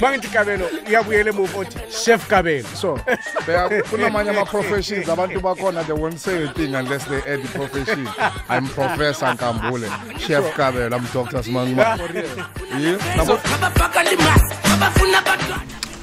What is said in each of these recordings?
Mangi kabelo, iyabuyele move uthi chef kabelo. So, there are kunamanye ama professions abantu bakhona they won't say anything unless they add the profession. I'm Professor Nkambule, Chef Kabelo, I'm Dr. Smangma. Yeah.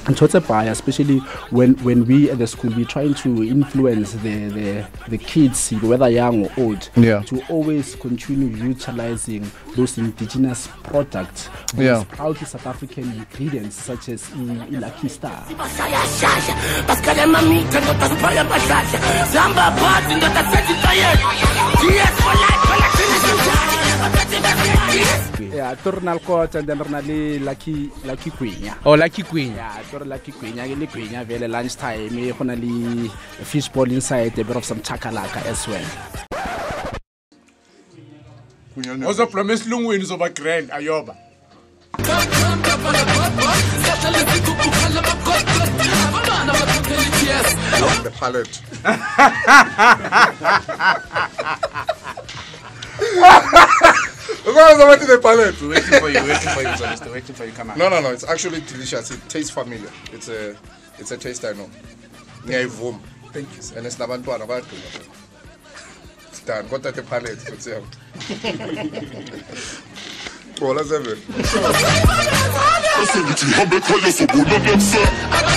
And so it's a buyer, especially when we at the school, we're trying to influence the kids, whether young or old, to always continue utilizing those indigenous products, those proudly South African ingredients, such as Ilakista. Yeah, Turnal Court and then Lucky Queen. Yeah. Oh, Lucky Queen. Yeah, Lucky Queen. Yeah, very lunchtime. We have a fish ball inside, a bit of some chakalaka as well. Also, promise Lungu is over grand, Ayoba. The palate. I'm waiting for the palate. Waiting for you, come on. No, it's actually delicious. It tastes familiar. It's a taste I know. Thank you, sir. And it's Nabantuan about to. It's done. Got that the palate. It's out. Well, that's everything.